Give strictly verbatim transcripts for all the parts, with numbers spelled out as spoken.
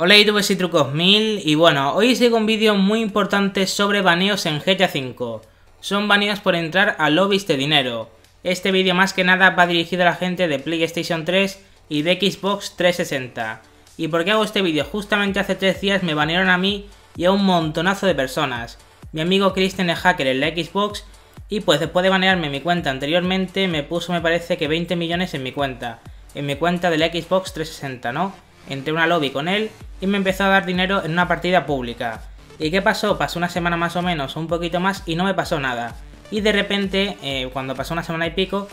Hola YouTube, soy Trucosmil y bueno, hoy os traigo un vídeo muy importante sobre baneos en G T A cinco. Son baneos por entrar a lobbies de dinero. Este vídeo más que nada va dirigido a la gente de PlayStation tres y de Xbox trescientos sesenta. ¿Y por qué hago este vídeo? Justamente hace tres días me banearon a mí y a un montonazo de personas. Mi amigo Christian es hacker en la Xbox y pues después de banearme mi cuenta anteriormente me puso, me parece que veinte millones en mi cuenta. En mi cuenta de la Xbox trescientos sesenta, ¿no? Entré a una lobby con él y me empezó a dar dinero en una partida pública. ¿Y qué pasó? Pasó una semana más o menos, un poquito más, y no me pasó nada. Y de repente, eh, cuando pasó una semana y pico,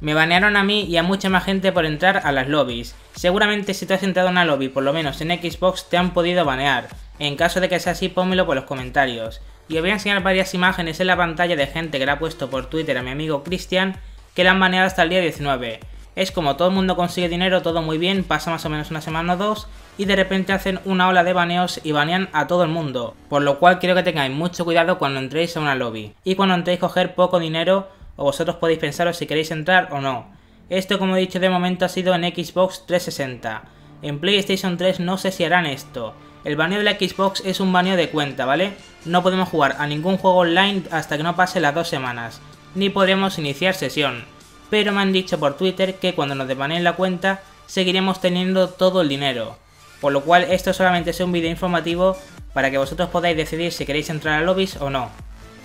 me banearon a mí y a mucha más gente por entrar a las lobbies. Seguramente si tú has entrado a una lobby, por lo menos en Xbox, te han podido banear. En caso de que sea así, pónmelo por los comentarios. Y os voy a enseñar varias imágenes en la pantalla de gente que le ha puesto por Twitter a mi amigo Christian, que la han baneado hasta el día diecinueve. Es como todo el mundo consigue dinero, todo muy bien, pasa más o menos una semana o dos y de repente hacen una ola de baneos y banean a todo el mundo. Por lo cual quiero que tengáis mucho cuidado cuando entréis a una lobby y cuando entréis a coger poco dinero, o vosotros podéis pensaros si queréis entrar o no. Esto, como he dicho, de momento ha sido en Xbox trescientos sesenta. En PlayStation tres no sé si harán esto. El baneo de la Xbox es un baneo de cuenta, ¿vale? No podemos jugar a ningún juego online hasta que no pase las dos semanas, ni podremos iniciar sesión. Pero me han dicho por Twitter que cuando nos desbaneen la cuenta seguiremos teniendo todo el dinero. Por lo cual esto solamente es un vídeo informativo para que vosotros podáis decidir si queréis entrar a lobbies o no.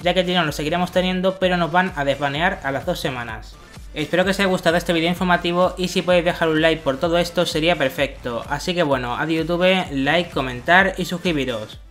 Ya que el dinero lo seguiremos teniendo pero nos van a desbanear a las dos semanas. Espero que os haya gustado este vídeo informativo y si podéis dejar un like por todo esto sería perfecto. Así que bueno, adiós YouTube, like, comentar y suscribiros.